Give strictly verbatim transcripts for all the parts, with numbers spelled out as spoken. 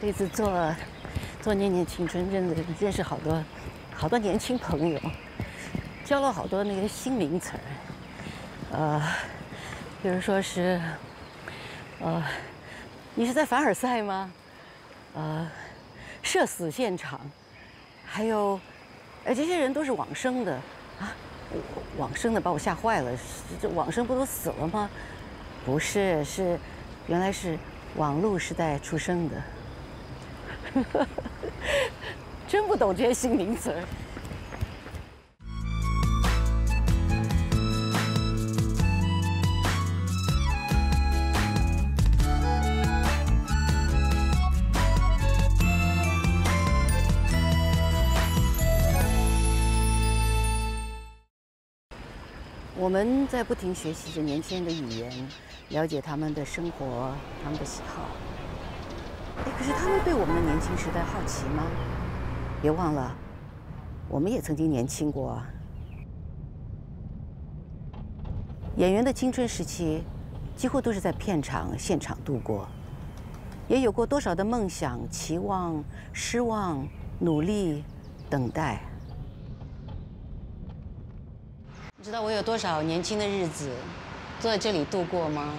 这次做做念念青春，真的认识好多好多年轻朋友，教了好多那个新名词儿，呃，比如说是，呃，你是在凡尔赛吗？呃，社死现场，还有，哎，这些人都是往生的啊，往生的把我吓坏了，这往生不都死了吗？不是，是原来是网络时代出生的，真不懂这些新名词。我们在不停学习着年轻人的语言，了解他们的生活，他们的喜好。哎，可是他们对我们的年轻时代好奇吗？别忘了，我们也曾经年轻过啊。演员的青春时期，几乎都是在片场、现场度过，也有过多少的梦想、期望、失望、努力、等待。 你知道我有多少年轻的日子坐在这里度过吗？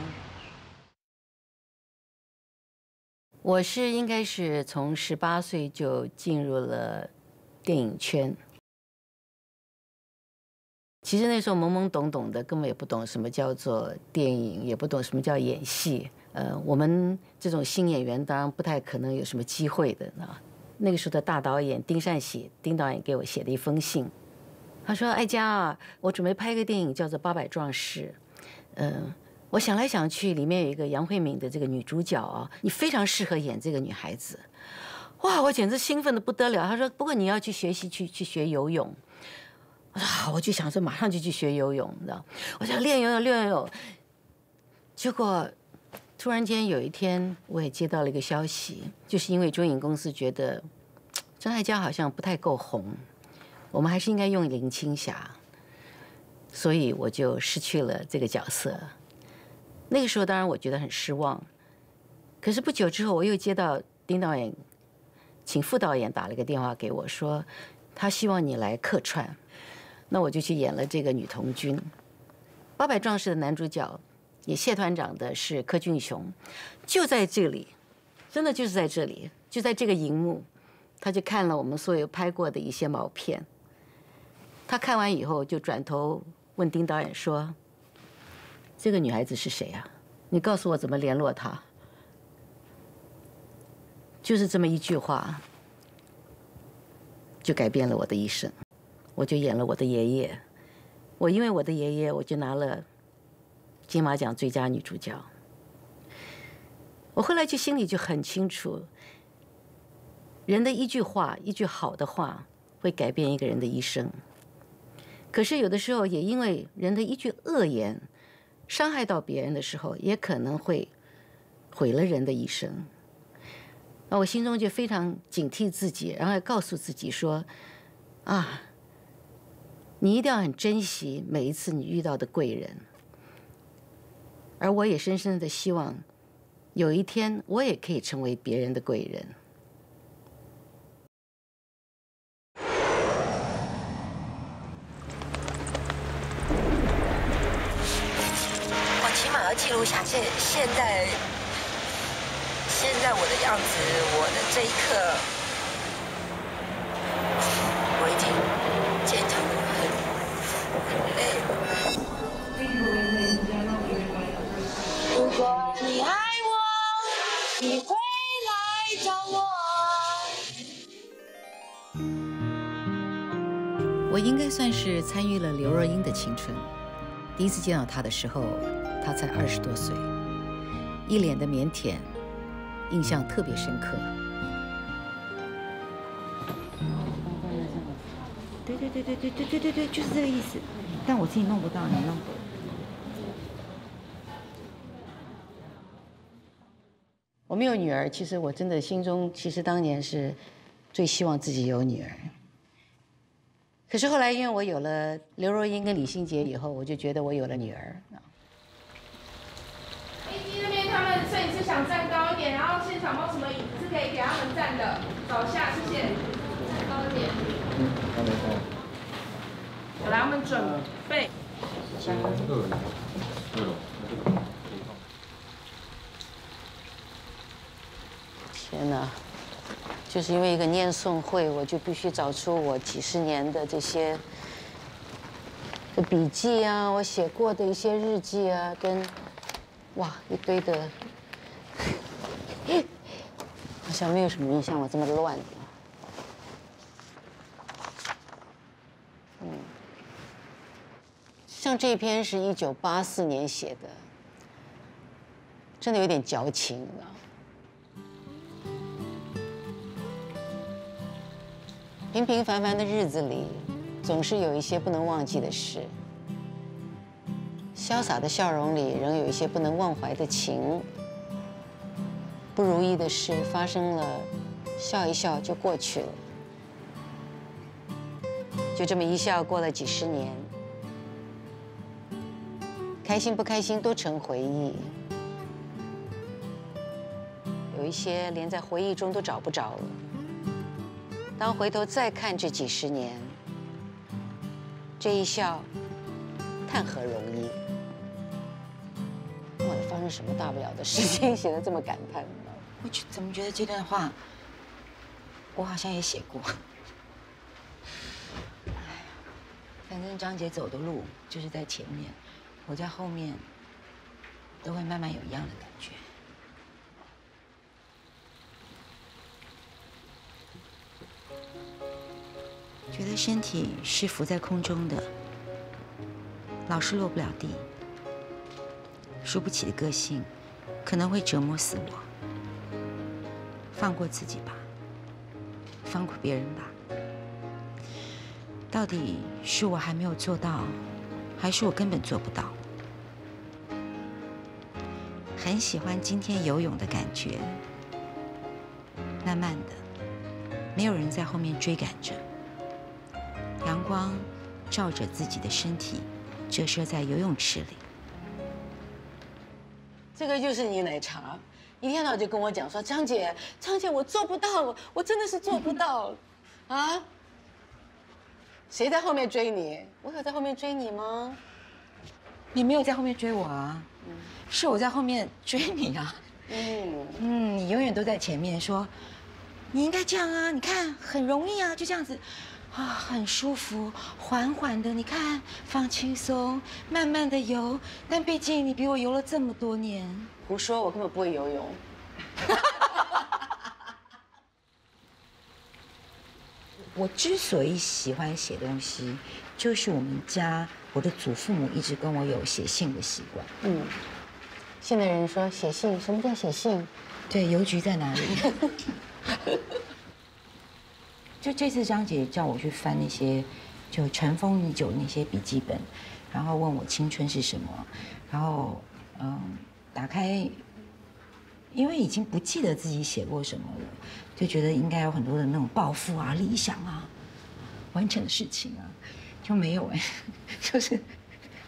我是应该是从十八岁就进入了电影圈。其实那时候懵懵懂懂的，根本也不懂什么叫做电影，也不懂什么叫演戏。呃，我们这种新演员当然不太可能有什么机会的啊。那个时候的大导演丁善喜，丁导演给我写了一封信。 他说：“艾佳啊，我准备拍一个电影，叫做《八百壮士》。嗯，我想来想去，里面有一个杨慧敏的这个女主角啊，你非常适合演这个女孩子。哇，我简直兴奋得不得了。他说，不过你要去学习，去去学游泳。我说好，我就想说马上就去学游泳，你知道？我想练游泳，练游泳。结果突然间有一天，我也接到了一个消息，就是因为中影公司觉得张艾嘉好像不太够红。” 我们还是应该用林青霞，所以我就失去了这个角色。那个时候，当然我觉得很失望。可是不久之后，我又接到丁导演请副导演打了个电话给我说，他希望你来客串。那我就去演了这个女童军，《八百壮士》的男主角，演谢团长的是柯俊雄，就在这里，真的就是在这里，就在这个荧幕，他就看了我们所有拍过的一些毛片。 他看完以后，就转头问丁导演说：“这个女孩子是谁啊？你告诉我怎么联络她。”就是这么一句话，就改变了我的一生。我就演了我的爷爷，我因为我的爷爷，我就拿了金马奖最佳女主角。我后来就心里就很清楚，人的一句话，一句好的话，会改变一个人的一生。 可是有的时候，也因为人的一句恶言，伤害到别人的时候，也可能会毁了人的一生。那我心中就非常警惕自己，然后也告诉自己说：“啊，你一定要很珍惜每一次你遇到的贵人。”而我也深深的希望，有一天我也可以成为别人的贵人。 记录下现现在现在我的样子，我的这一刻，我已经坚强得很累。如果你爱我，你会来找我。我应该算是参与了刘若英的青春。第一次见到她的时候。 他才二十多岁，一脸的腼腆，印象特别深刻。对对对对对对对对对，就是这个意思。但我自己弄不到，你弄不到。我没有女儿，其实我真的心中其实当年是最希望自己有女儿。可是后来因为我有了刘若英跟李心洁以后，我就觉得我有了女儿。 他们摄影师想站高一点，然后现场有什么椅子可以给他们朝下，谢谢。高一点。嗯，好的，好的。来，我们准备。三二一，对了。 天哪！就是因为一个念诵会，我就必须找出我几十年的这些的笔记啊，我写过的一些日记啊，跟哇一堆的，好像没有什么人像我这么乱的。嗯，像这篇是一九八四年写的，真的有点矫情了。 平平凡凡的日子里，总是有一些不能忘记的事。潇洒的笑容里，仍有一些不能忘怀的情。不如意的事发生了，笑一笑就过去了。就这么一笑，过了几十年。开心不开心都成回忆，有一些连在回忆中都找不着了。 当回头再看这几十年，这一笑，谈何容易？到底发生什么大不了的事情，写得这么感叹？我觉怎么觉得这段话，我好像也写过。哎呀，反正张姐走的路就是在前面，我在后面，都会慢慢有一样的感觉。 觉得身体是浮在空中的，老是落不了地。输不起的个性，可能会折磨死我。放过自己吧，放过别人吧。到底是我还没有做到，还是我根本做不到？很喜欢今天游泳的感觉，慢慢的，没有人在后面追赶着。 阳光照着自己的身体，折射在游泳池里。这个就是你奶茶，一天到晚就跟我讲说：“张姐，张姐，我做不到，我真的是做不到。”啊？谁在后面追你？我有在后面追你吗？你没有在后面追我啊，是我在后面追你啊。嗯嗯，你永远都在前面说，你应该这样啊，你看很容易啊，就这样子。 啊，很舒服，缓缓的，你看，放轻松，慢慢的游。但毕竟你比我游了这么多年，胡说，我根本不会游泳。我之所以喜欢写东西，就是我们家我的祖父母一直跟我有写信的习惯。嗯，现在人说写信，什么叫写信？对，邮局在哪里？就这次张姐叫我去翻那些，就尘封已久那些笔记本，然后问我青春是什么，然后嗯，打开，因为已经不记得自己写过什么了，就觉得应该有很多的那种抱负啊、理想啊、完成的事情啊，就没有哎，就是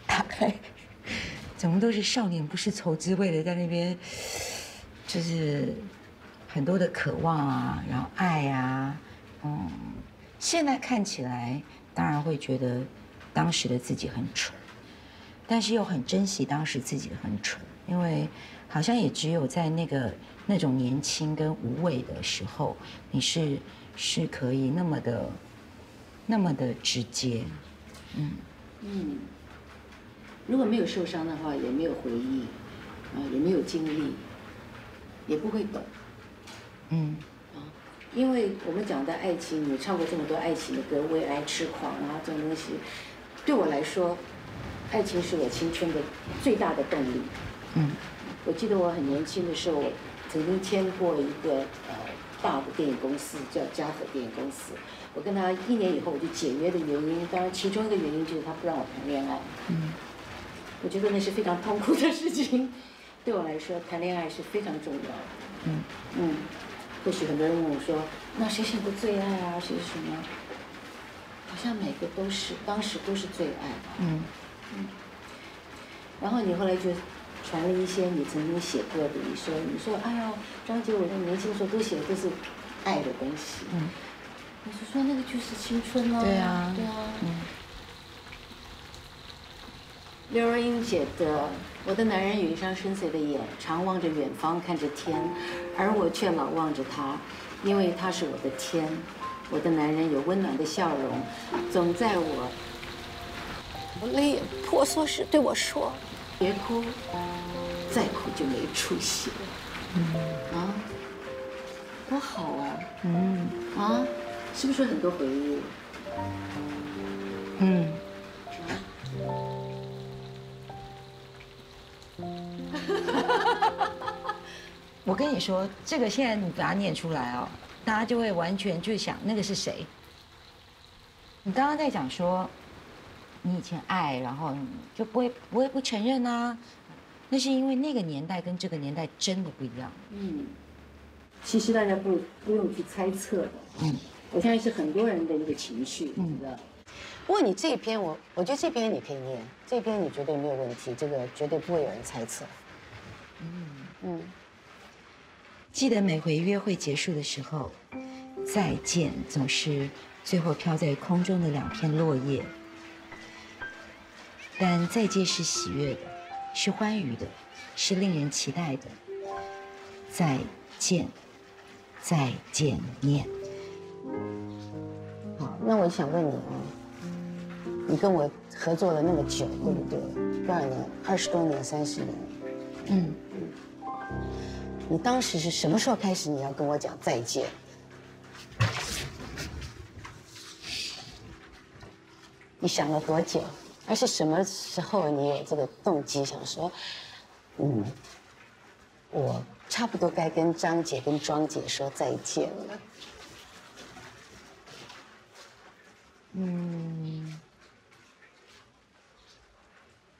打开，怎么都是少年不识愁滋味的在那边，就是很多的渴望啊，然后爱啊。 嗯，现在看起来当然会觉得当时的自己很蠢，但是又很珍惜当时自己的很蠢，因为好像也只有在那个那种年轻跟无畏的时候，你是是可以那么的那么的直接，嗯嗯，如果没有受伤的话，也没有回忆，啊，也没有经历，也不会懂，嗯。 因为我们讲到爱情，你唱过这么多爱情的歌，《为爱痴狂》啊，这种东西，对我来说，爱情是我青春的最大的动力。嗯，我记得我很年轻的时候，我曾经签过一个呃大的电影公司，叫嘉禾电影公司。我跟他一年以后我就解约的原因，当然其中一个原因就是他不让我谈恋爱。嗯，我觉得那是非常痛苦的事情，对我来说，谈恋爱是非常重要的。嗯嗯。嗯 或许很多人问我说：“那谁写过最爱啊？谁是什么？”好像每个都是，当时都是最爱。嗯嗯。然后你后来就传了一些你曾经写过的，你说你说：“哎呦，张姐，我在年轻的时候都写的都是爱的东西。嗯，我就说那个就是青春啊。对啊，对啊。嗯。刘若英姐的。 我的男人有一双深邃的眼，常望着远方，看着天，而我却老望着他，因为他是我的天。我的男人有温暖的笑容，总在我，我泪婆娑时对我说：“别哭，再哭就没出息了。”嗯啊，多好啊！嗯啊，是不是很多回忆？嗯。 我跟你说，这个现在你把它念出来哦，大家就会完全就想那个是谁。你刚刚在讲说，你以前爱，然后你就不会不会不承认啊，那是因为那个年代跟这个年代真的不一样。嗯，其实大家不不用去猜测的。嗯，我现在是很多人的一个情绪，嗯的。不过你这一篇我，我我觉得这篇你可以念，这篇你绝对没有问题，这个绝对不会有人猜测。嗯嗯。嗯 记得每回约会结束的时候，再见总是最后飘在空中的两片落叶。但再见是喜悦的，是欢愉的，是令人期待的。再见，再见面。好，那我想问你啊，你跟我合作了那么久，对不对？多少年？二十多年，三十年。嗯。 你当时是什么时候开始你要跟我讲再见？你想了多久？而是什么时候你有这个动机想说，嗯，我差不多该跟张姐、跟庄姐说再见了。嗯，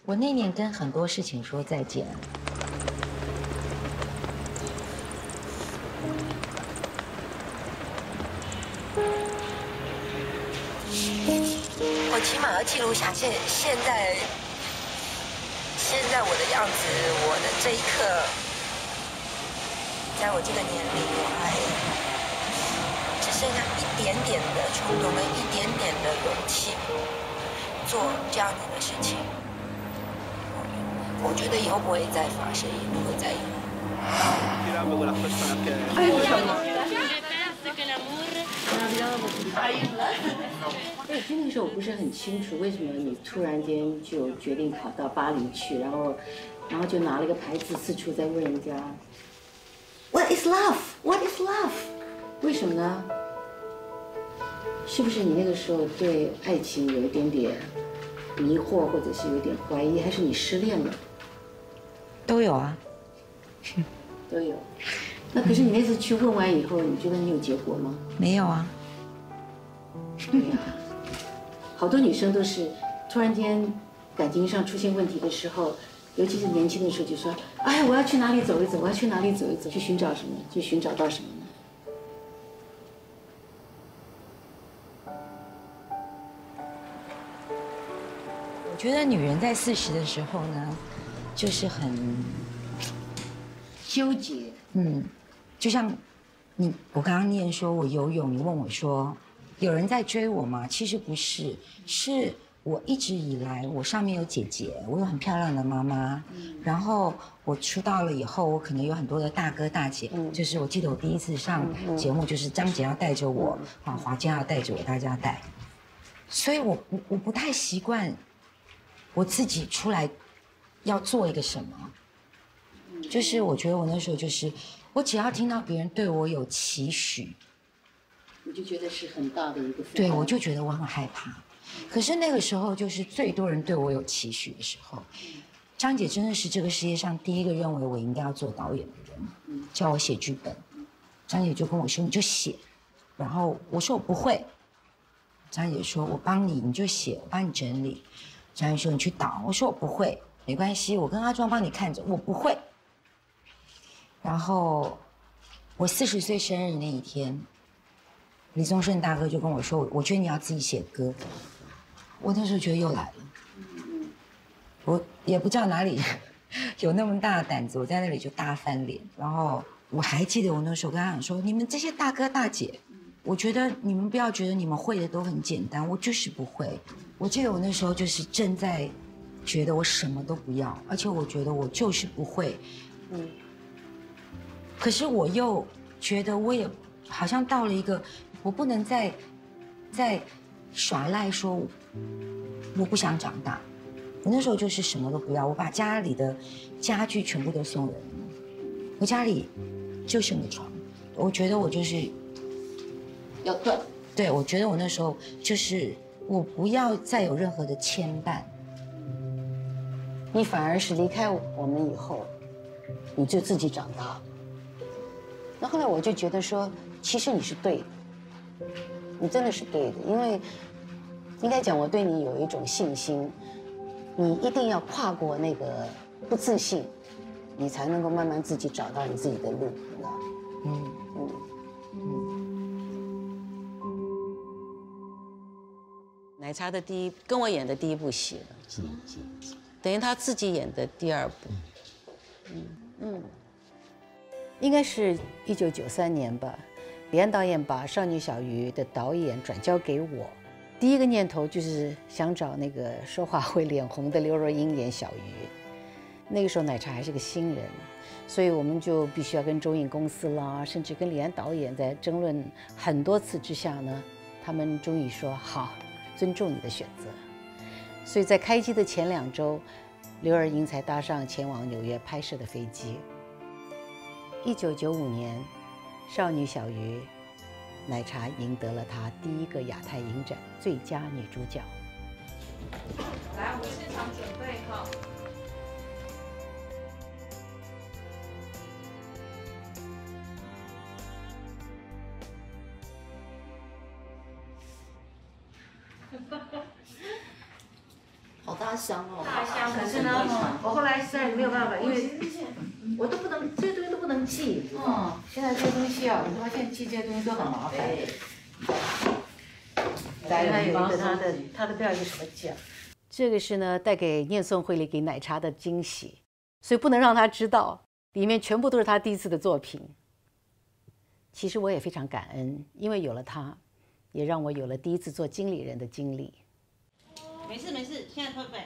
我那年跟很多事情说再见。 起码要记录下现现在现在我的样子，我的这一刻，在我这个年龄，我还只剩下一点点的冲动跟一点点的勇气做这样的事情。我觉得以后不会再发生，也不会再有。哎 哎，所以那个时候我不是很清楚，为什么你突然间就决定跑到巴黎去，然后，然后就拿了个牌子四处在问人家 ，What is love? What is love? 为什么呢？是不是你那个时候对爱情有一点点迷惑，或者是有点怀疑，还是你失恋了？都有啊，都有。那可是你那次去问完以后，你觉得你有结果吗？没有啊。对呀、啊。好多女生都是突然间感情上出现问题的时候，尤其是年轻的时候，就说：“哎，我要去哪里走一走，我要去哪里走一走，去寻找什么？去寻找到什么呢？”我觉得女人在四十的时候呢，就是很纠结。嗯，就像你，我刚刚念说我游泳，你问我说。 有人在追我吗？其实不是，是我一直以来，我上面有姐姐，我有很漂亮的妈妈，嗯、然后我出道了以后，我可能有很多的大哥大姐，嗯、就是我记得我第一次上节目，就是张姐要带着我，啊、嗯，华姐要带着我，大家带，所以我不我不太习惯我自己出来要做一个什么，就是我觉得我那时候就是，我只要听到别人对我有期许。 我就觉得是很大的一个，对，我就觉得我很害怕。可是那个时候就是最多人对我有期许的时候。张姐真的是这个世界上第一个认为我应该要做导演的人，叫我写剧本。张姐就跟我说：“你就写。”然后我说：“我不会。”张姐说：“我帮你，你就写，我帮你整理。”张姐说：“你去导。”我说：“我不会，没关系，我跟阿庄帮你看着，我不会。”然后我四十岁生日那一天。 李宗盛大哥就跟我说：“我觉得你要自己写歌。”我那时候觉得又来了，我也不知道哪里有那么大的胆子，我在那里就大翻脸。然后我还记得我那时候跟他讲说，你们这些大哥大姐，我觉得你们不要觉得你们会的都很简单，我就是不会。我记得我那时候就是正在觉得我什么都不要，而且我觉得我就是不会。嗯。可是我又觉得我也好像到了一个，我不能再再耍赖说我不想长大。 我那时候就是什么都不要，我把家里的家具全部都送人了，我家里就剩个床。我觉得我就是要断，对，我觉得我那时候就是我不要再有任何的牵绊。你反而是离开我们以后，你就自己长大了。那后来我就觉得说，其实你是对的，你真的是对的，因为应该讲我对你有一种信心。 你一定要跨过那个不自信，你才能够慢慢自己找到你自己的路，对吧？嗯嗯嗯。奶茶的第一跟我演的第一部戏了，是是，等于他自己演的第二部。嗯嗯，应该是一九九三年吧，李安导演把《少女小鱼》的导演转交给我。 第一个念头就是想找那个说话会脸红的刘若英演小鱼，那个时候奶茶还是个新人，所以我们就必须要跟中影公司啦，甚至跟李安导演在争论很多次之下呢，他们终于说好，尊重你的选择。所以在开机的前两周，刘若英才搭上前往纽约拍摄的飞机。一九九五年，《少女小鱼》。 奶茶赢得了她第一个亚太影展最佳女主角。来，我们现场准备哈。好大箱哦！大箱，可是呢，我后来实在没有办法，因为我都不能，这东西都不能寄。嗯，现在这东西啊，我发现寄这些东西都很麻烦。来，还有一个他的，他都不知道有什么奖。这个是呢，带给念诵会里给奶茶的惊喜，所以不能让他知道，里面全部都是他第一次的作品。其实我也非常感恩，因为有了他，也让我有了第一次做经理人的经历。 没事没事，现在退费。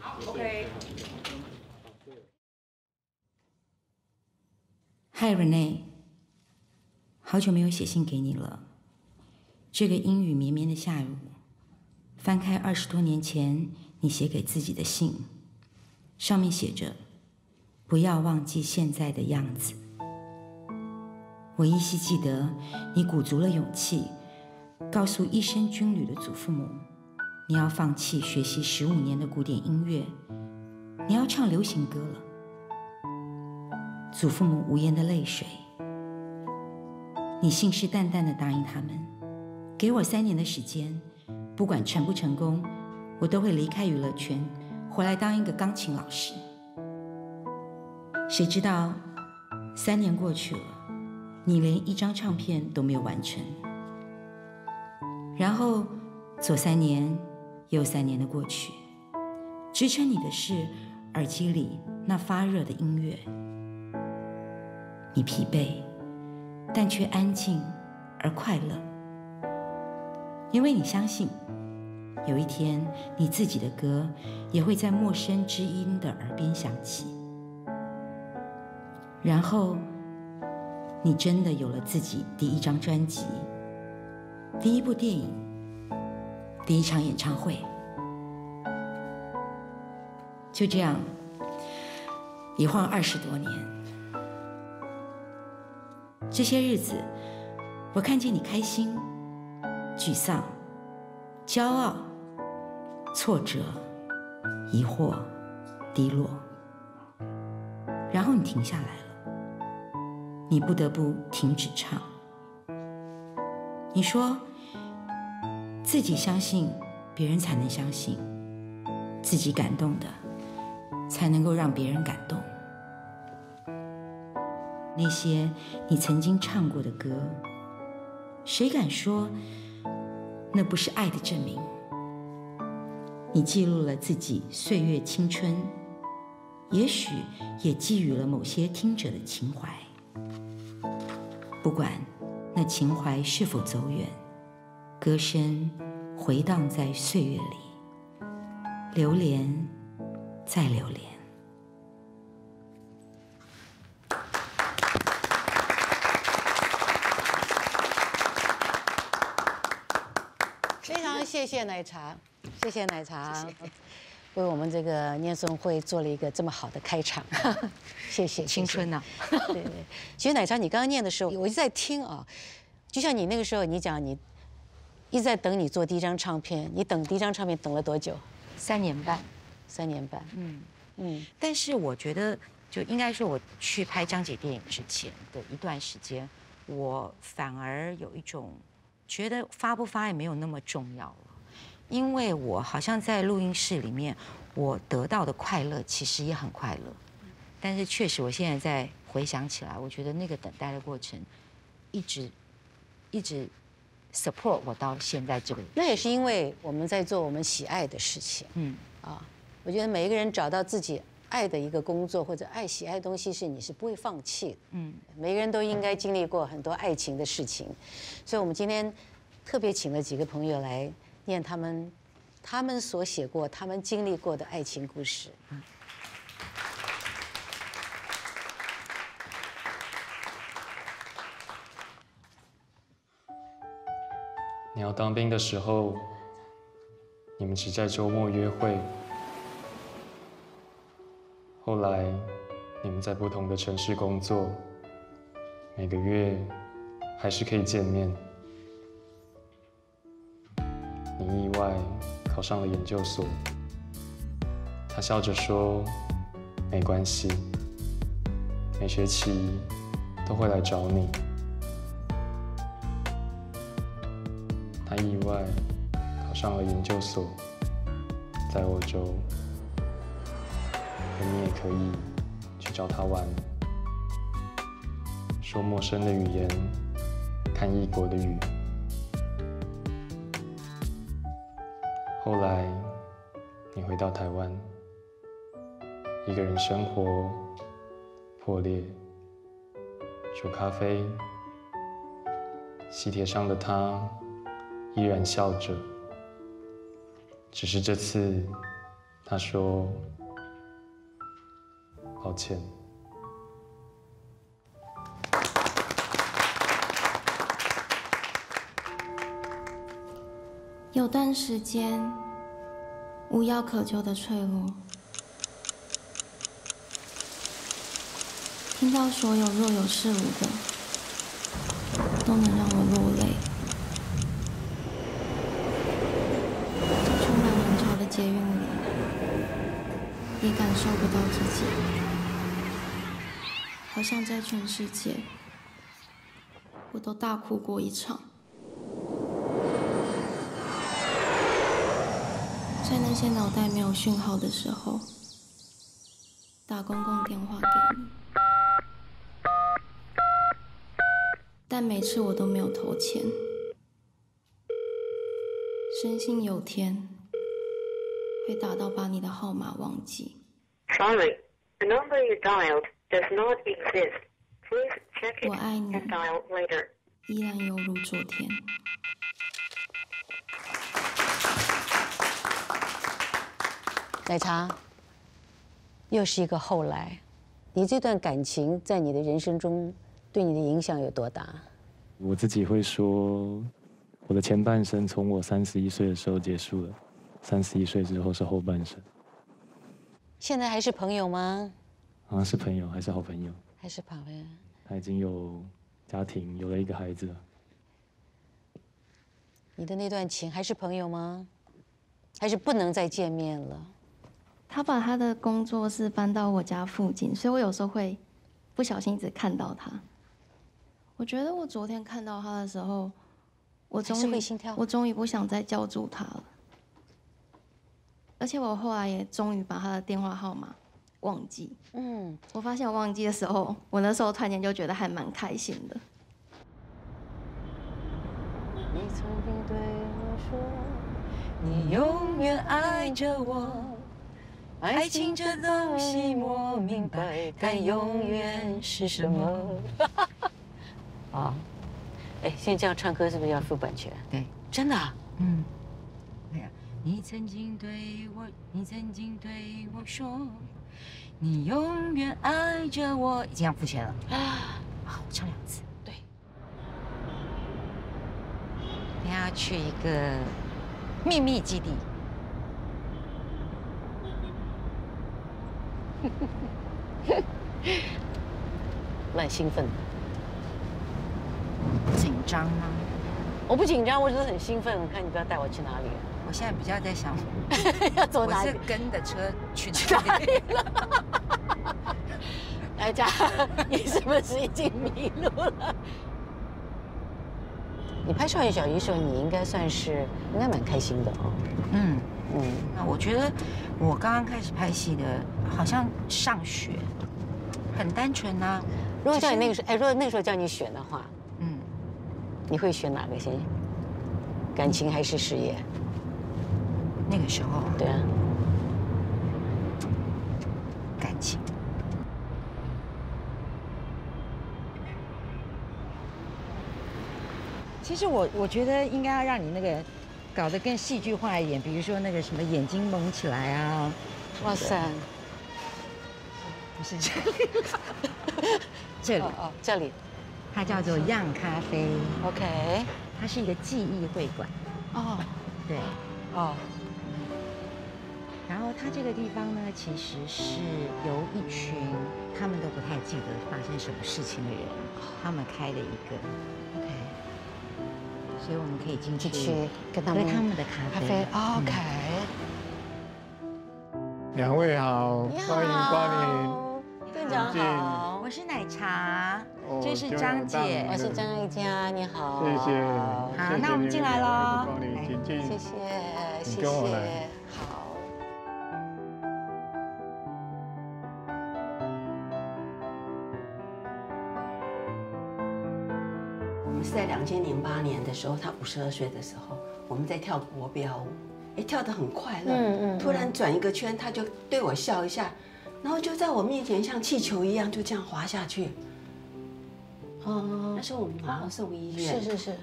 好 ，OK。Hi Renee， 好久没有写信给你了。这个阴雨绵绵的下午，翻开二十多年前你写给自己的信，上面写着：“不要忘记现在的样子。”我依稀记得，你鼓足了勇气，告诉一生军旅的祖父母。 你要放弃学习十五年的古典音乐，你要唱流行歌了。祖父母无言的泪水，你信誓旦旦地答应他们，给我三年的时间，不管成不成功，我都会离开娱乐圈，回来当一个钢琴老师。谁知道，三年过去了，你连一张唱片都没有完成，然后左三年。 又三年的过去，支撑你的是耳机里那发热的音乐。你疲惫，但却安静而快乐，因为你相信，有一天你自己的歌也会在陌生之音的耳边响起。然后，你真的有了自己第一张专辑，第一部电影。 第一场演唱会，就这样一晃二十多年。这些日子，我看见你开心、沮丧、骄傲、挫折、疑惑、低落，然后你停下来了，你不得不停止唱。你说。 自己相信，别人才能相信；自己感动的，才能够让别人感动。那些你曾经唱过的歌，谁敢说那不是爱的证明？你记录了自己岁月青春，也许也寄予了某些听者的情怀。不管那情怀是否走远，歌声回荡在岁月里，流连再流连。 谢谢奶茶，谢谢奶茶，谢谢为我们这个念诵会做了一个这么好的开场，谢谢青春呐、啊！对对，其实奶茶，你刚刚念的时候，我一直在听啊，就像你那个时候，你讲你一直在等你做第一张唱片，你等第一张唱片等了多久？三年半，三年半，嗯嗯。嗯但是我觉得，就应该说我去拍张姐电影之前的一段时间，我反而有一种。 觉得发不发也没有那么重要了，因为我好像在录音室里面，我得到的快乐其实也很快乐，但是确实我现在在回想起来，我觉得那个等待的过程，一直，一直 support 我到现在这个。那也是因为我们在做我们喜爱的事情，嗯啊，我觉得每一个人找到自己爱的一个工作或者爱喜爱的东西，是你是不会放弃的，嗯。 每个人都应该经历过很多爱情的事情，所以我们今天特别请了几个朋友来念他们他们所写过、他们经历过的爱情故事。嗯、你要当兵的时候，你们只在周末约会，后来你们在不同的城市工作。 每个月还是可以见面。你意外考上了研究所，他笑着说：“没关系，每学期都会来找你。”他意外考上了研究所，在欧洲，而你也可以去找他玩。 说陌生的语言，看异国的语。后来，你回到台湾，一个人生活，破裂，煮咖啡。喜帖上的他，依然笑着。只是这次，他说：“抱歉。” 有段时间，无药可救的脆弱。听到所有若有似无的，都能让我落泪。在充满人潮的捷运里，也感受不到自己，好像在全世界，我都大哭过一场。 在那些脑袋没有讯号的时候，打公共电话给你，但每次我都没有投钱。深信有天会打到把你的号码忘记。Sorry, the number you dialed does not exist. Please check it and dial later. 我爱你，依然犹如昨天。 奶茶，又是一个后来。你这段感情在你的人生中对你的影响有多大？我自己会说，我的前半生从我三十一岁的时候结束了，三十一岁之后是后半生。现在还是朋友吗？啊，是朋友，还是好朋友？还是朋友。他已经有家庭，有了一个孩子了。你的那段情还是朋友吗？还是不能再见面了？ 他把他的工作室搬到我家附近，所以我有时候会不小心一直看到他。我觉得我昨天看到他的时候，我终于我终于不想再叫住他了。而且我后来也终于把他的电话号码忘记。嗯，我发现我忘记的时候，我那时候突然间就觉得还蛮开心的。你曾经对我说，你永远爱着我。 爱情这东西，我明白，但永远是什么？哦，哎，现在这样唱歌是不是要付版权？对，真的、啊。嗯。对呀、啊。你曾经对我，你曾经对我说，你永远爱着我，已经要付钱了。啊，我唱两次。对。你要去一个秘密基地。 蛮兴奋的，紧张吗？我不紧张，我只是很兴奋。我看你不要带我去哪里、啊。我现在比较在想，要走哪里？我是跟的车去哪里了？大家，你是不是已经迷路了？你拍《少爷小鱼》的时候，你应该算是应该蛮开心的哦。嗯。 嗯，那我觉得我刚刚开始拍戏的，好像上学，很单纯呐。如果叫你那个时候，哎，如果那个时候叫你选的话，嗯，你会选哪个先？感情还是事业？那个时候，对啊，感情。其实我我觉得应该要让你那个。 搞得更戏剧化一点，比如说那个什么眼睛蒙起来啊，哇塞，不是这里，这里哦，这里，它叫做漾咖啡 ，OK， 它是一个记忆会馆，哦，对，哦，然后它这个地方呢，其实是由一群他们都不太记得发生什么事情的人，他们开的一个 ，OK。 所以我们可以进去跟他们的咖啡。OK。两位好，欢迎光临。店长好，我是奶茶，这是张姐，我是张艾嘉，你好。谢谢。好，那我们进来喽。光临，请进。谢谢，谢谢。好。我们是在两千零八年的时候，他五十二岁的时候，我们在跳国标舞，哎，跳得很快乐。嗯嗯。突然转一个圈，他就对我笑一下，然后就在我面前像气球一样就这样滑下去。哦。那时候我们马上送医院。是是是。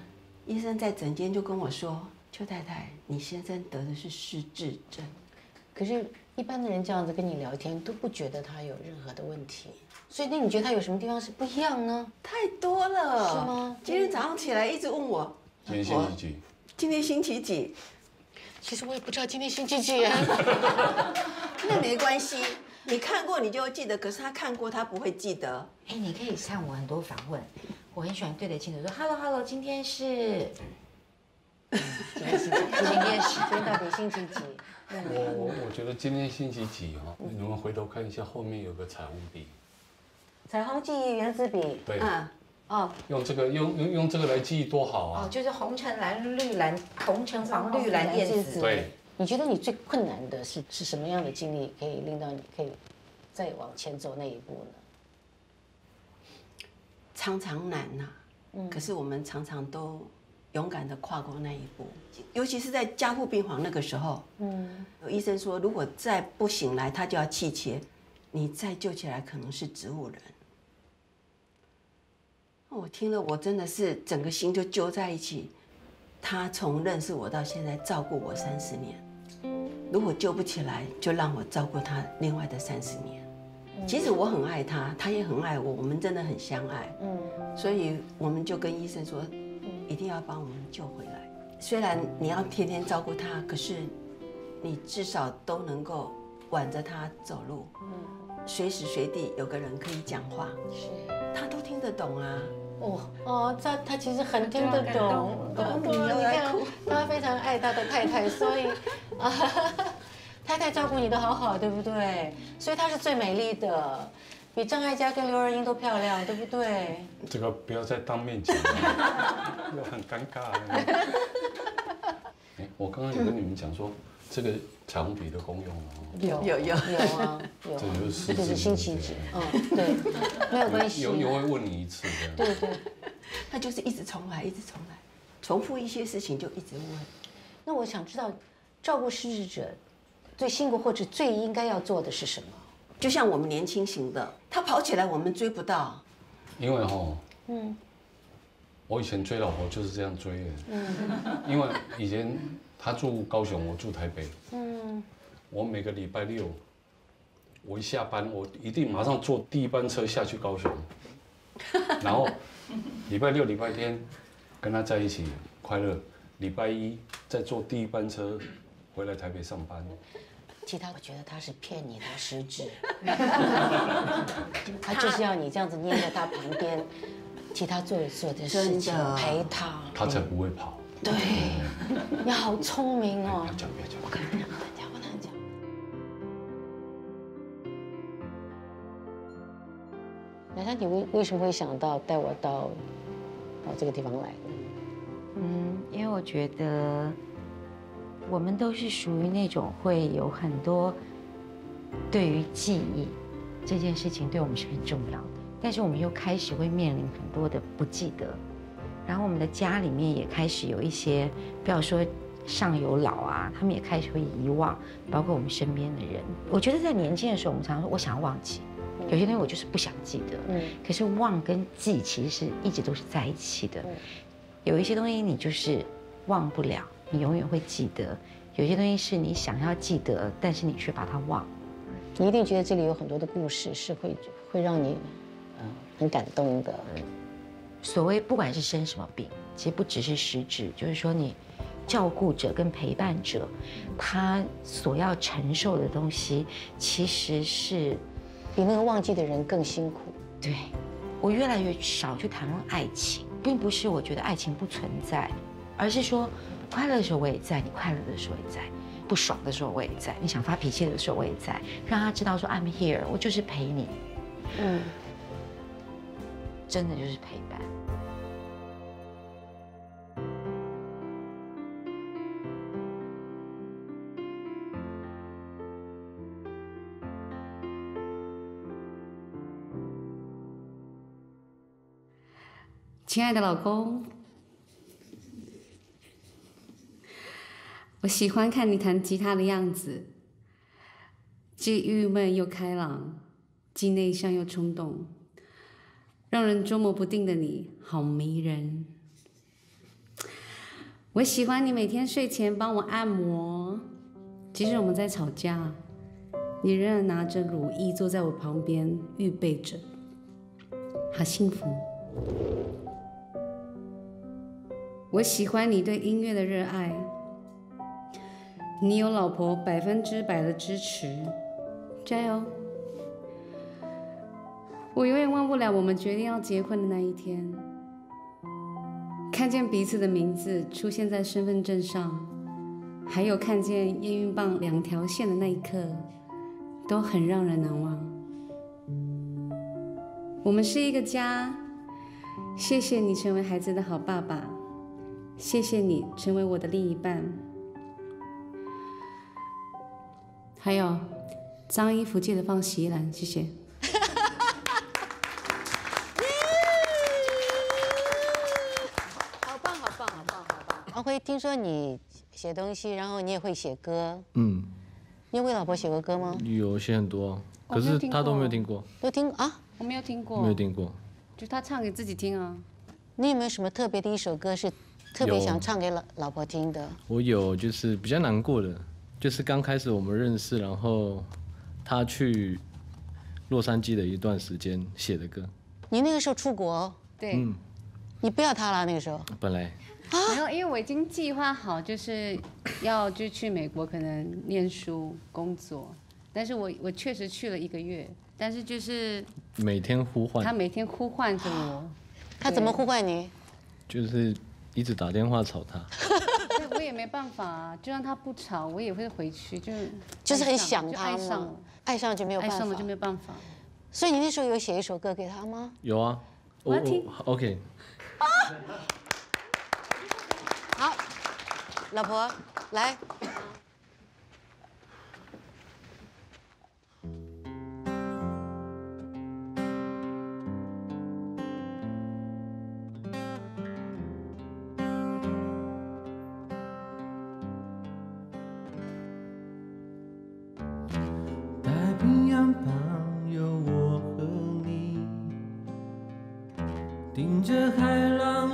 医生在诊间就跟我说：“邱太太，你先生得的是失智症。”可是，一般的人这样子跟你聊天都不觉得他有任何的问题。 所以，那你觉得他有什么地方是不一样呢？太多了，是吗？今天早上起来一直问我，今天星期几？今天星期几？其实我也不知道今天星期几。那没关系，你看过你就会记得，可是他看过他不会记得。哎，你可以看我很多访问，我很喜欢对得清楚说 ，hello hello， 今天是，今天是今天是今天到底星期几？ 我我我觉得今天星期几哈？你们回头看一下，后面有个彩虹笔。 彩虹记忆原子笔，对，嗯，哦，用这个用用用这个来记忆多好啊！哦，就是红橙蓝绿蓝，红橙黄绿蓝靛紫。对，你觉得你最困难的是是什么样的经历，可以令到你可以再往前走那一步呢？常常难呐、啊，嗯，可是我们常常都勇敢的跨过那一步，尤其是在加护病房那个时候，嗯，有医生说，如果再不醒来，他就要气切，你再救起来可能是植物人。 我听了，我真的是整个心就揪在一起。他从认识我到现在，照顾我三十年。如果救不起来，就让我照顾他另外的三十年。其实我很爱他，他也很爱我，我们真的很相爱。嗯，所以我们就跟医生说，一定要把我们救回来。虽然你要天天照顾他，可是你至少都能够挽着他走路。嗯，随时随地有个人可以讲话，是，他都听得懂啊。 哦哦，他他其实很听得懂，你看他非常爱他的太太，所以啊，太太照顾你的好好，对不对？所以她是最美丽的，比张艾嘉跟刘仁英都漂亮，对不对？这个不要再当面讲，这个很尴尬。哎，我刚刚有跟你们讲说，这个彩虹笔的功用哦，有有有有啊，有，这就是这是新奇值，嗯，对。 没有关系，有有会问你一次的。对对，他就是一直重来，一直重来，重复一些事情就一直问。那我想知道，照顾失智者最辛苦或者最应该要做的是什么？就像我们年轻型的，他跑起来我们追不到。因为哦，嗯，我以前追老婆就是这样追的，嗯，因为以前她住高雄，我住台北，嗯，我每个礼拜六，我一下班，我一定马上坐第一班车下去高雄，然后礼拜六、礼拜天跟她在一起快乐，礼拜一再坐第一班车回来台北上班。 其他我觉得他是骗你的失智，他就是要你这样子捏在他旁边，其他做所有的事情陪他，他才不会跑。对，你好聪明哦！不要讲，不要讲，不能讲，不能讲，不能讲。奶奶，你为为什么会想到带我到到这个地方来？嗯，因为我觉得。 我们都是属于那种会有很多对于记忆这件事情对我们是很重要的，但是我们又开始会面临很多的不记得，然后我们的家里面也开始有一些，不要说上有老啊，他们也开始会遗忘，包括我们身边的人。我觉得在年轻的时候，我们常常说我想要忘记，有些东西我就是不想记得。嗯，可是忘跟记其实是一直都是在一起的，有一些东西你就是忘不了。 你永远会记得，有些东西是你想要记得，但是你却把它忘。你一定觉得这里有很多的故事是会会让你，嗯，很感动的。所谓不管是生什么病，其实不只是失智，就是说你照顾者跟陪伴者，他所要承受的东西，其实是比那个忘记的人更辛苦。对，我越来越少去谈论爱情，并不是我觉得爱情不存在，而是说。 快乐的时候我也在，你快乐的时候也在，不爽的时候我也在，你想发脾气的时候我也在，让他知道说 I'm here， 我就是陪你，嗯，真的就是陪伴。亲爱的老公。 我喜欢看你弹吉他的样子，既郁闷又开朗，既内向又冲动，让人捉摸不定的你，好迷人。我喜欢你每天睡前帮我按摩，即使我们在吵架，你仍然拿着乳液坐在我旁边预备着，好幸福。我喜欢你对音乐的热爱。 你有老婆百分之百的支持，加油！我永远忘不了我们决定要结婚的那一天，看见彼此的名字出现在身份证上，还有看见验孕棒两条线的那一刻，都很让人难忘。我们是一个家，谢谢你成为孩子的好爸爸，谢谢你成为我的另一半。 还有，脏衣服记得放洗衣篮，谢谢。好棒，好棒，好棒，好棒！阿辉，听说你写东西，然后你也会写歌，嗯，你有为老婆写过歌吗？有写很多，可是她都没有听过。都听啊？我没有听过。没有听过。就她唱给自己听啊。你有没有什么特别的一首歌是特别想唱给老老婆听的？我有，就是比较难过的。 就是刚开始我们认识，然后他去洛杉矶的一段时间写的歌。你那个时候出国，对，嗯、你不要他了那个时候。本来，然后、啊、因为我已经计划好，就是要就去美国，可能念书、工作，但是我我确实去了一个月，但是就是每天呼唤他，每天呼唤着我，他怎么呼唤你？就是一直打电话吵他。我也没办法、啊，就让他不吵，我也会回去，就是就是很想他嘛，爱上了，爱上就没有办法，爱上了就没有办法。所以你那时候有写一首歌给他吗？有啊，我要听。OK。啊！好，老婆，来。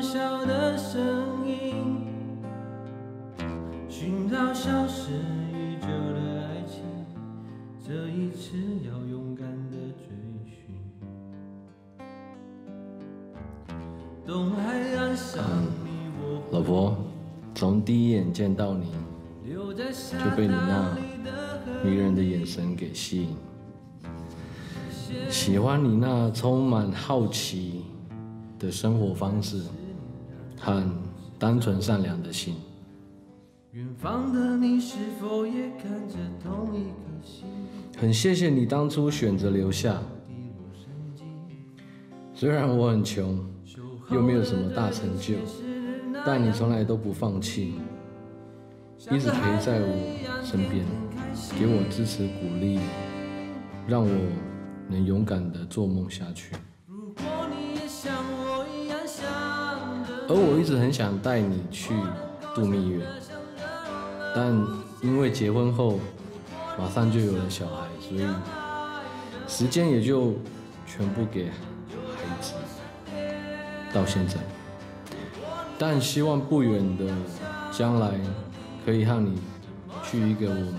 向我从第一眼见到你，就被你那迷人的眼神给吸引，喜欢你那充满好奇的生活方式和单纯善良的心。 远方的你是否也看着同一颗星？很谢谢你当初选择留下。虽然我很穷，又没有什么大成就，但你从来都不放弃，一直陪在我身边，给我支持鼓励，让我能勇敢地做梦下去。而我一直很想带你去度蜜月。 但因为结婚后马上就有了小孩，所以时间也就全部给孩子。到现在，但希望不远的将来可以和你去一个我们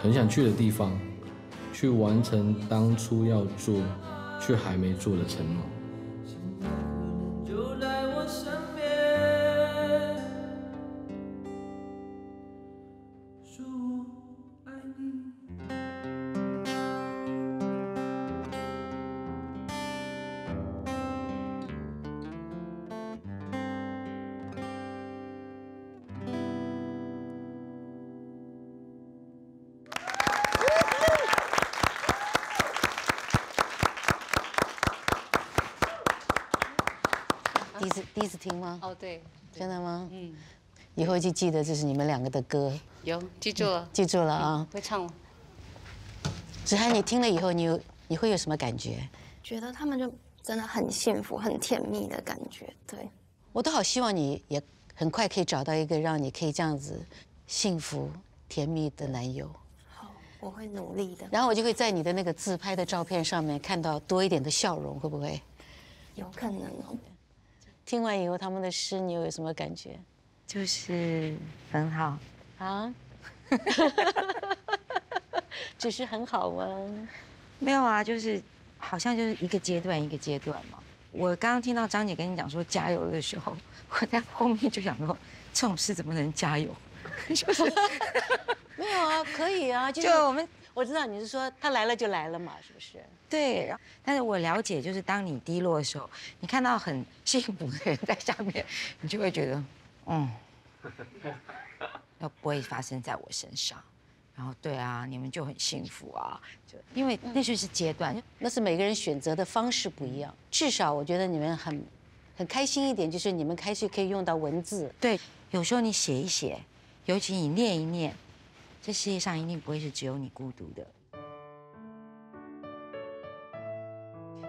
很想去的地方，去完成当初要做却还没做的承诺。 第一次第一次听吗？哦， oh, 对，对真的吗？嗯，以后就记得这是你们两个的歌。有，记住了，记住了啊！会唱了。子涵，你听了以后，你有你会有什么感觉？觉得他们就真的很幸福、很甜蜜的感觉。对，我都好希望你也很快可以找到一个让你可以这样子幸福、甜蜜的男友。好，我会努力的。然后我就会在你的那个自拍的照片上面看到多一点的笑容，会不会？有可能哦。 听完以后，他们的诗你又有什么感觉？就是很好啊，只是很好吗？没有啊，就是好像就是一个阶段一个阶段嘛。我刚刚听到张姐跟你讲说加油的时候，我在后面就想说，这种事怎么能加油？就是没有啊，可以啊，就是、就我们我知道你是说他来了就来了嘛，是不是？ 对，但是我了解，就是当你低落的时候，你看到很幸福的人在下面，你就会觉得，嗯，要不会发生在我身上。然后，对啊，你们就很幸福啊，就因为那就是阶段，嗯、那是每个人选择的方式不一样。至少我觉得你们很，很开心一点，就是你们开始可以用到文字。对，有时候你写一写，尤其你念一念，这世界上一定不会是只有你孤独的。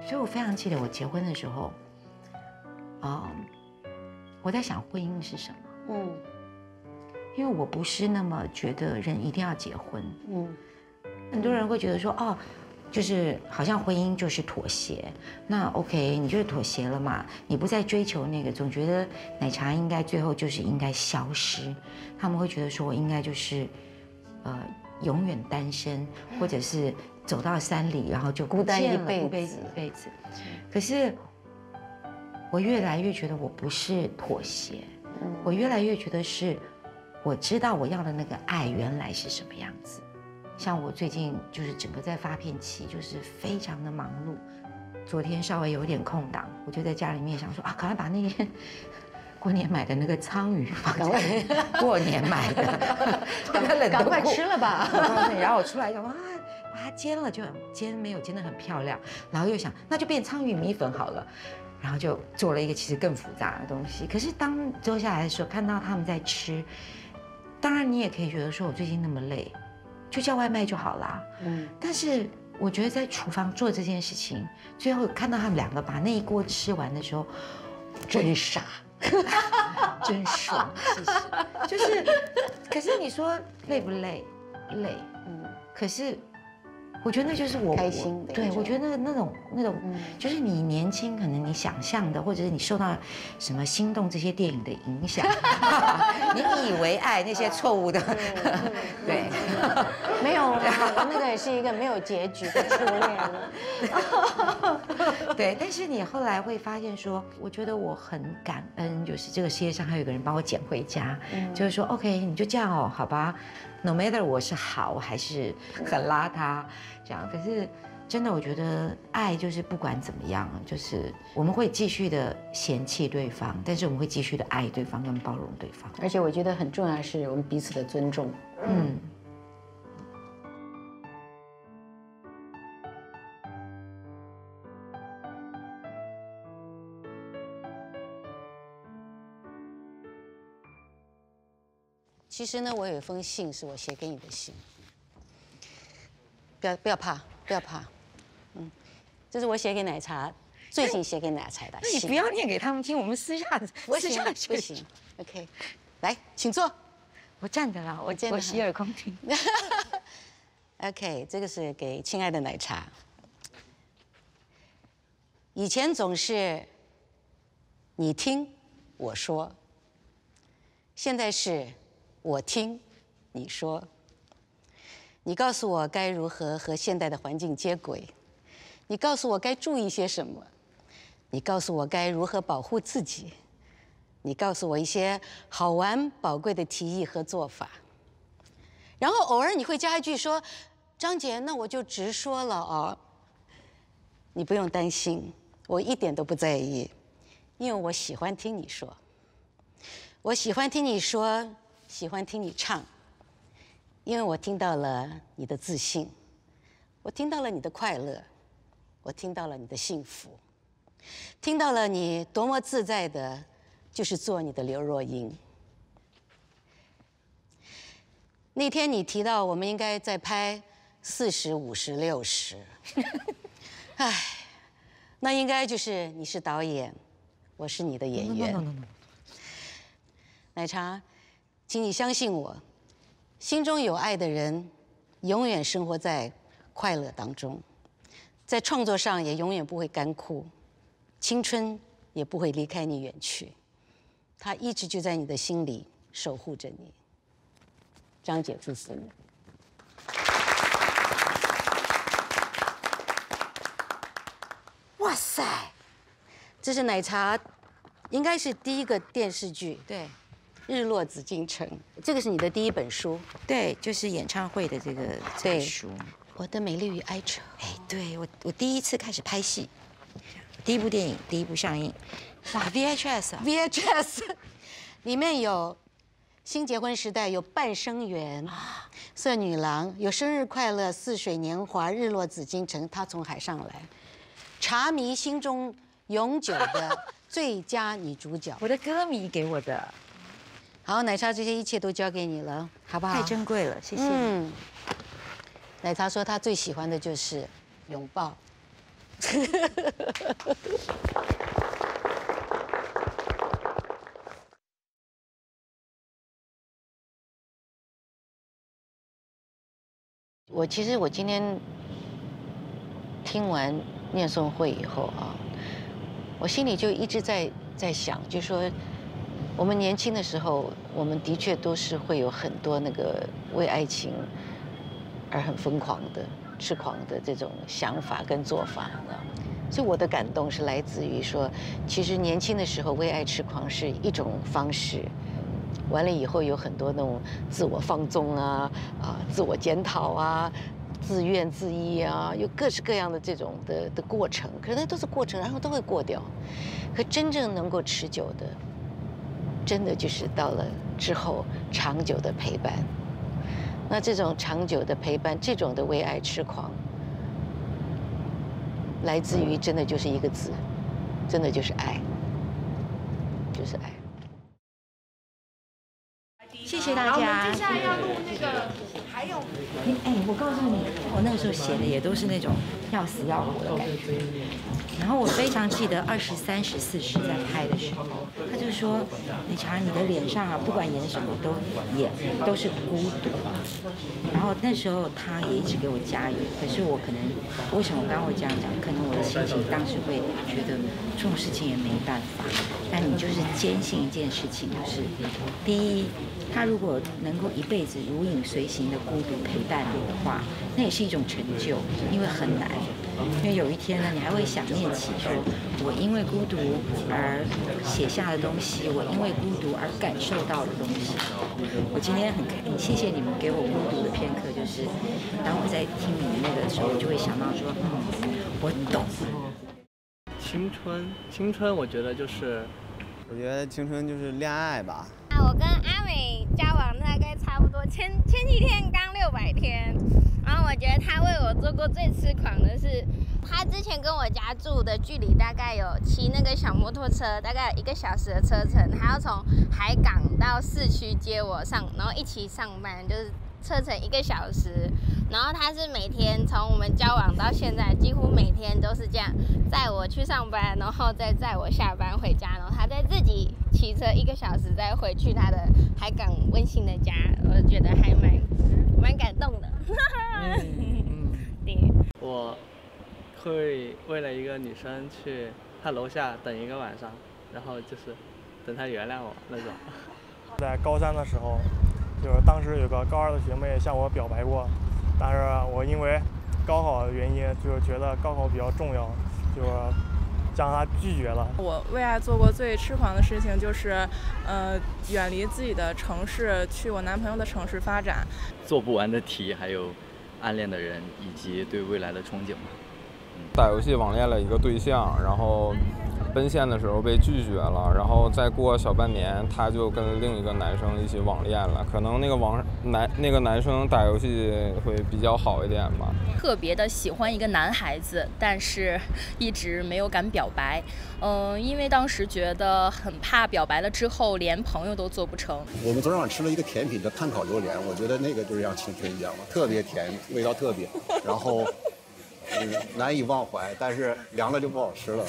所以我非常记得我结婚的时候，啊、嗯，我在想婚姻是什么？嗯，因为我不是那么觉得人一定要结婚。嗯，很多人会觉得说，哦，就是好像婚姻就是妥协。那 OK， 你就是妥协了嘛，你不再追求那个，总觉得奶茶应该最后就是应该消失。他们会觉得说我应该就是，呃，永远单身，或者是。 走到山里，然后就孤单一辈子，一辈子。可是，我越来越觉得我不是妥协，嗯、我越来越觉得是，我知道我要的那个爱原来是什么样子。像我最近就是整个在发片期，就是非常的忙碌。昨天稍微有点空档，我就在家里面想说啊，赶快把那天过年买的那个鲳鱼放在过年买的，赶快吃了吧。然后我出来想哇。 它煎了就煎没有煎得很漂亮，然后又想那就变鲳鱼米粉好了，然后就做了一个其实更复杂的东西。可是当坐下来的时候，看到他们在吃，当然你也可以觉得说我最近那么累，就叫外卖就好啦。嗯，但是我觉得在厨房做这件事情，最后看到他们两个把那一锅吃完的时候，真傻，真爽，其实就是，可是你说累不累？累，嗯，可是。我觉得那就是我开心的。对，我觉得那个那种那种，嗯、就是你年轻，可能你想象的，或者是你受到什么心动这些电影的影响，你以为爱那些错误的，对，没有，那个也是一个没有结局的初恋。对，但是你后来会发现说，我觉得我很感恩，就是这个世界上还有一个人把我捡回家，嗯、就是说 ，OK， 你就这样哦，好吧。 No matter 我是好还是很邋遢，这样。可是真的，我觉得爱就是不管怎么样，就是我们会继续的嫌弃对方，但是我们会继续的爱对方跟包容对方。而且我觉得很重要的是我们彼此的尊重。嗯。其实呢，我有一封信是我写给你的信，不要不要怕，不要怕，嗯，这是我写给奶茶，最近写给奶茶的信。那你不要念给他们听，我们私下的，我私下的不行。OK， 来，请坐。我站着了，我站着，我洗耳恭听。OK， 这个是给亲爱的奶茶。以前总是你听我说，现在是。 我听你说，你告诉我该如何和现代的环境接轨，你告诉我该注意些什么，你告诉我该如何保护自己，你告诉我一些好玩宝贵的提议和做法。然后偶尔你会加一句说：“张姐，那我就直说了哦。”你不用担心，我一点都不在意，因为我喜欢听你说，我喜欢听你说。 喜欢听你唱，因为我听到了你的自信，我听到了你的快乐，我听到了你的幸福，听到了你多么自在的，就是做你的刘若英。那天你提到我们应该再拍四十五十六十，哎，那应该就是你是导演，我是你的演员。No, no, no, no, no. 奶茶。 请你相信我，心中有爱的人，永远生活在快乐当中，在创作上也永远不会干枯，青春也不会离开你远去，它一直就在你的心里守护着你。张姐，祝福你。哇塞，这是奶茶，应该是第一个电视剧，对。 日落紫禁城，这个是你的第一本书，对，就是演唱会的这个这本书，我的美丽与哀愁。哎，对我，我第一次开始拍戏，第一部电影，第一部上映，哇 ，V H S 啊 ，V H S， 里面有新结婚时代，有半生缘，啊、色女郎，有生日快乐，似水年华，日落紫禁城，他从海上来，茶迷心中永久的最佳女主角，我的歌迷给我的。 好，奶茶，这些一切都交给你了，好不好？太珍贵了，谢谢你。嗯，奶茶说她最喜欢的就是拥抱。我其实我今天听完念诵会以后啊，我心里就一直在在想，就说。 我们年轻的时候，我们的确都是会有很多那个为爱情而很疯狂的、痴狂的这种想法跟做法啊。所以我的感动是来自于说，其实年轻的时候为爱痴狂是一种方式，完了以后有很多那种自我放纵啊、啊自我检讨啊、自怨自艾啊，有各式各样的这种的的过程。可是那都是过程，然后都会过掉。可真正能够持久的。 真的就是到了之后，长久的陪伴。那这种长久的陪伴，这种的为爱痴狂，来自于真的就是一个字，真的就是爱，就是爱。谢谢大家。然后接下来要录那个，还有你哎，我告诉你，我那个时候写的也都是那种要死要活的感觉。然后我非常记得二十三、十四十在拍的时候，他就说：“你瞧你的脸上啊，不管演什么都也都是孤独。”然后那时候他也一直给我加油，可是我可能为什么刚刚我这样讲？可能我的心情当时会觉得这种事情也没办法。但你就是坚信一件事情，就是第一，他如果能够一辈子如影随形的孤独陪伴你的话，那也是一种成就，因为很难。因为有一天呢，你还会想念起说，我因为孤独而写下的东西，我因为孤独而感受到的东西。我今天很开，谢谢你们给我孤独的片刻，就是当我在听你们那个的时候，我就会想到说，嗯，我懂。青春，青春，我觉得就是，我觉得青春就是恋爱吧。啊，我跟阿美交往大概差不多前前几天刚六百天。然后我觉得他为我做过最痴狂的事，他之前跟我家住的距离大概有骑那个小摩托车，大概有一个小时的车程，他要从海港到市区接我上，然后一起上班，就是车程一个小时。然后他是每天从我们交往到现在，几乎每天都是这样，载我去上班，然后再载我下班回家，然后他再自己骑车一个小时再回去他的海港温馨的家，我觉得还蛮蛮感动的。嗯嗯、我会为了一个女生去她楼下等一个晚上，然后就是等她原谅我那种。在高三的时候，就是当时有个高二的学妹向我表白过，但是我因为高考的原因，就是觉得高考比较重要，就是将她拒绝了。我为爱做过最痴狂的事情就是，呃，远离自己的城市，去我男朋友的城市发展。做不完的题，还有暗恋的人以及对未来的憧憬。打游戏网恋了一个对象，然后奔现的时候被拒绝了，然后再过小半年，他就跟另一个男生一起网恋了。可能那个网男那个男生打游戏会比较好一点吧。特别的喜欢一个男孩子，但是一直没有敢表白。嗯、呃，因为当时觉得很怕表白了之后连朋友都做不成。我们昨天晚上吃了一个甜品叫碳烤榴莲，我觉得那个就是像青春一样嘛，特别甜，味道特别，然后。嗯、难以忘怀，但是凉了就不好吃了。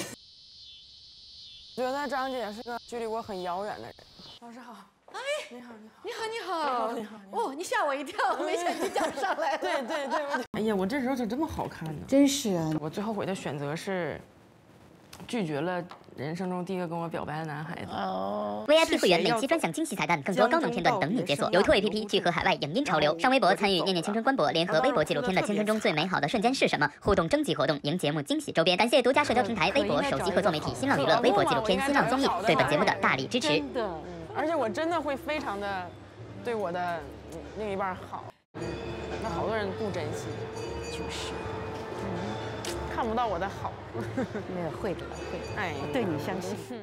我觉得张姐是个距离我很遥远的人。老师好，哎，你好，你好，你好，你好，你好，哦，你吓我一跳，没想你讲上来了。对对对，哎呀，我这时候就这么好看呢，真是啊！我最后悔的选择是拒绝了人生中第一个跟我表白的男孩子。哦。V I P 会员每期分享惊喜彩蛋，更多高能片段等你解锁。由兔 A P P 聚合海外影音潮流，上微博参与念念青春官博联合微博纪录片的青春中最美好的瞬间是什么互动征集活动，赢节目惊喜周边。感谢独家社交平台微博、手机合作媒体新浪娱乐、微博纪录片、新浪综艺对本节目的大力支持。真的，而且我真的会非常的对我的另一半好。那好多人不珍惜，就是。看不到我的好，没有会的，会的，哎，我对你相信。